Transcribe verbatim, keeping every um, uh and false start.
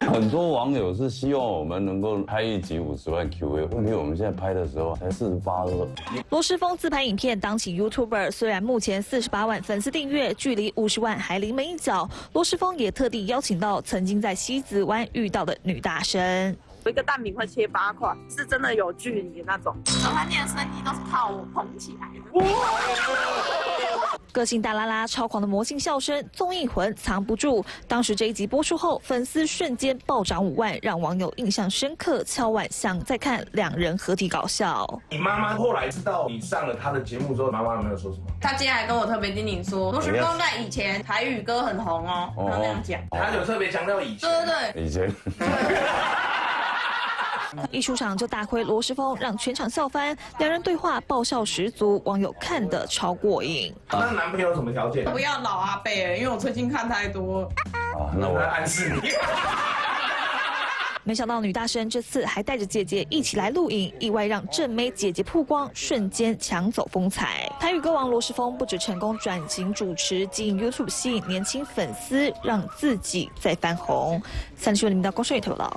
很多网友是希望我们能够拍一集五十万 Q A， 问题我们现在拍的时候才四十八个。罗时丰自拍影片当起 YouTuber， 虽然目前四十八万粉丝订阅，距离五十万还临门一脚。罗时丰也特地邀请到曾经在西子湾遇到的女大生。我一个蛋饼会切八块，是真的有距离那种。早餐店的生意都是靠我捧起来的。个性大拉拉、超狂的魔性笑声，综艺魂藏不住。当时这一集播出后，粉丝瞬间暴涨五万，让网友印象深刻。敲碗想再看两人合体搞笑。你妈妈后来知道你上了她的节目之后，妈妈有没有说什么？她接下来跟我特别叮咛说，罗时丰在以前台语歌很红哦，她那样讲，她有特别强调以前，对对，以前。一出场就大亏罗时丰，让全场笑翻。两人对话爆笑十足，网友看得超过瘾。那男朋友什么条件？不要老阿伯，因为我最近看太多。啊，那我来暗示你。没想到女大生这次还带着姐姐一起来录影，意外让正妹姐姐曝光，瞬间抢走风采。台语歌王罗时丰不止成功转型主持，经营 YouTube 吸引年轻粉丝，让自己再翻红。三立新闻林明道、龚胜宇报道。